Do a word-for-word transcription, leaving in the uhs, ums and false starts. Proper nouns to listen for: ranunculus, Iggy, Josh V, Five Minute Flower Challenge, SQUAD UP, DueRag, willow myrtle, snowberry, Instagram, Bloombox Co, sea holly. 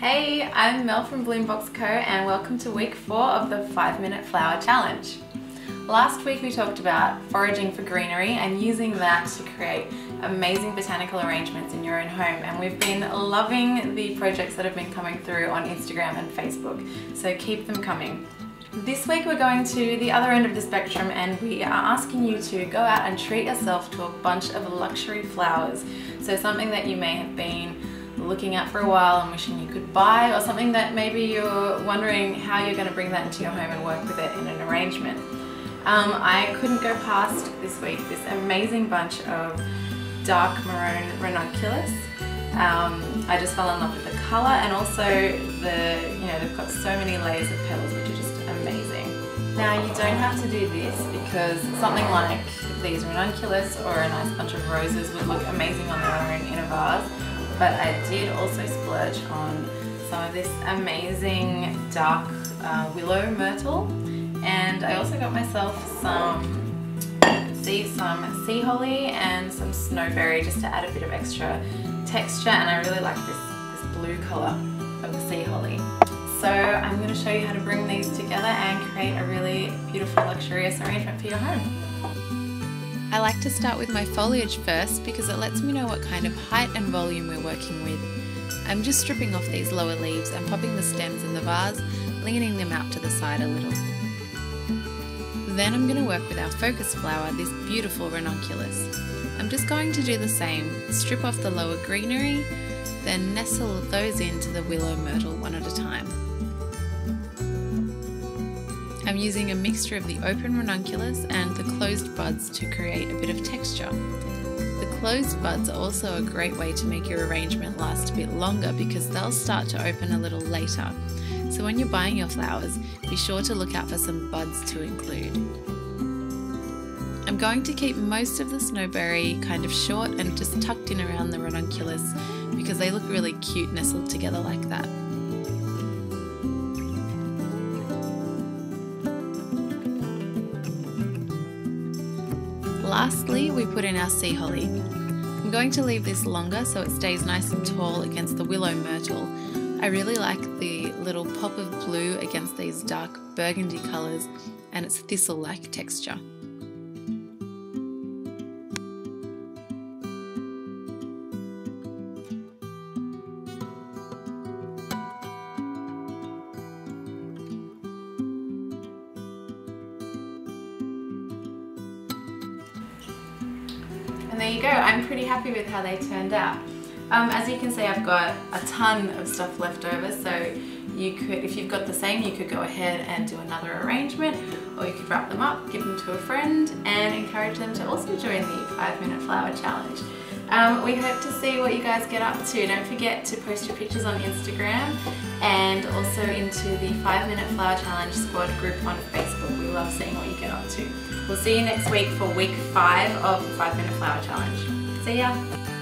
Hey, I'm Mel from Bloombox Co and welcome to week four of the five minute flower challenge. Last week we talked about foraging for greenery and using that to create amazing botanical arrangements in your own home, and we've been loving the projects that have been coming through on Instagram and Facebook, so keep them coming. This week we're going to the other end of the spectrum and we are asking you to go out and treat yourself to a bunch of luxury flowers. So something that you may have been looking at for a while and wishing you could buy, or something that maybe you're wondering how you're going to bring that into your home and work with it in an arrangement. Um, I couldn't go past this week this amazing bunch of dark maroon ranunculus. Um, I just fell in love with the colour, and also the, you know, they've got so many layers of petals which are just amazing. Now you don't have to do this, because something like these ranunculus or a nice bunch of roses would look amazing on their own in a vase, but I did also splurge on some of this amazing dark uh, willow myrtle, and I also got myself some See some sea holly and some snowberry just to add a bit of extra texture, and I really like this, this blue colour of the sea holly. So I'm going to show you how to bring these together and create a really beautiful, luxurious arrangement for your home. I like to start with my foliage first because it lets me know what kind of height and volume we're working with. I'm just stripping off these lower leaves and popping the stems in the vase, leaning them out to the side a little. Then I'm going to work with our focus flower, this beautiful ranunculus. I'm just going to do the same, strip off the lower greenery, then nestle those into the willow myrtle one at a time. I'm using a mixture of the open ranunculus and the closed buds to create a bit of texture. The closed buds are also a great way to make your arrangement last a bit longer because they'll start to open a little later. So when you're buying your flowers, be sure to look out for some buds to include. I'm going to keep most of the snowberry kind of short and just tucked in around the ranunculus because they look really cute nestled together like that. Lastly, we put in our sea holly. I'm going to leave this longer so it stays nice and tall against the willow myrtle. I really like the little pop of blue against these dark burgundy colours and its thistle-like texture. And there you go, I'm pretty happy with how they turned out. Um, as you can see, I've got a ton of stuff left over, so you could, if you've got the same, you could go ahead and do another arrangement, or you could wrap them up, give them to a friend, and encourage them to also join the five minute flower challenge. Um, we hope to see what you guys get up to. Don't forget to post your pictures on Instagram and also into the five minute flower challenge squad group on Facebook. We love seeing what you get up to. We'll see you next week for week five of the five minute flower challenge. See ya!